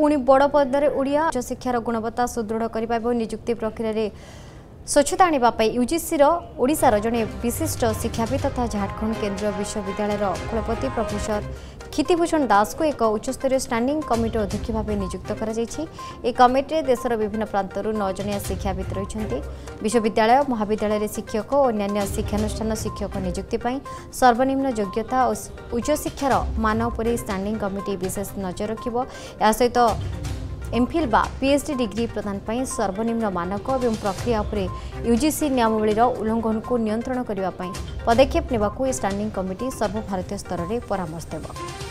पुणी बड़ पदर ओडिया उच्च शिक्षार गुणवत्ता सुदृढ़ करने और नियुक्ति प्रक्रिया स्वच्छता आने यूजीसी ओडिशार जड़े विशिष्ट शिक्षाविद तथा झारखण्ड केन्द्र विश्वविद्यालय कुलपति प्रोफेसर क्षितिभूषण दास को एक उच्चस्तरीय स्टैंडिंग कमिटी अध्यक्ष भाव नियुक्त कर कमिटी देशर विभिन्न प्रांतर 9 जणिया शिक्षाविद रही। विश्वविद्यालय महाविद्यालय शिक्षक और अन्य शिक्षानुष्ठान शिक्षक नियुक्ति सर्वनिम्न योग्यता और उच्च शिक्षार मान पर स्टैंडिंग कमिटी विशेष नजर रखिबो। या सहित एमफिल बा पीएचडी डिग्री प्रदान सर्वनिम्न मानक एवं प्रक्रिया उपरे यूजीसी नियमावलीर उल्लंघन को नियंत्रण करने पदक्षेप नेबाकू स्टैंडिंग कमिटी सर्वभारतीय स्तर में परामर्श देव।